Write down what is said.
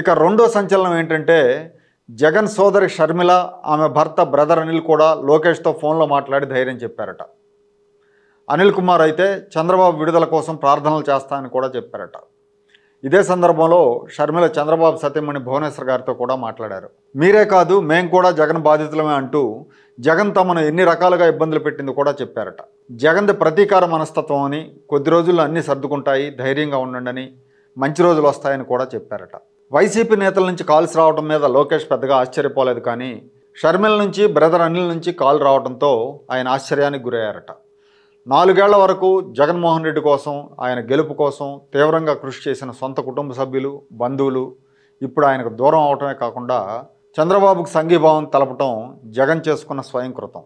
ఇక రెండో సంచలనం ఏంటంటే జగన్ సోదరి షర్మిల ఆమె భర్త బ్రదర్ అనిల్ కూడా లోకేష్తో ఫోన్లో మాట్లాడి ధైర్యం చెప్పారట. అనిల్ కుమార్ అయితే చంద్రబాబు విడుదల కోసం ప్రార్థనలు చేస్తానని కూడా చెప్పారట. ఇదే సందర్భంలో షర్మిల చంద్రబాబు సతీమణి భువనేశ్వర్ గారితో కూడా మాట్లాడారు. మీరే కాదు మేము కూడా జగన్ బాధితులమే అంటూ జగన్ తమను ఎన్ని రకాలుగా ఇబ్బందులు పెట్టింది కూడా చెప్పారట. జగన్ది ప్రతీకార మనస్తత్వం అని, కొద్ది రోజుల్లో అన్నీ సర్దుకుంటాయి, ధైర్యంగా ఉండండి, మంచి రోజులు వస్తాయని కూడా చెప్పారట. వైసీపీ నేతల నుంచి కాల్స్ రావడం మీద లోకేష్ పెద్దగా ఆశ్చర్యపోలేదు. కానీ షర్మిల నుంచి, బ్రదర్ అనిల్ నుంచి కాల్ రావడంతో ఆయన ఆశ్చర్యానికి గురయ్యారట. 4 ఏళ్ల వరకు జగన్మోహన్ రెడ్డి కోసం, ఆయన గెలుపు కోసం తీవ్రంగా కృషి చేసిన సొంత కుటుంబ సభ్యులు, బంధువులు ఇప్పుడు ఆయనకు దూరం అవటమే కాకుండా చంద్రబాబుకు సంఘీభావం తలపటం జగన్ చేసుకున్న స్వయంకృతం.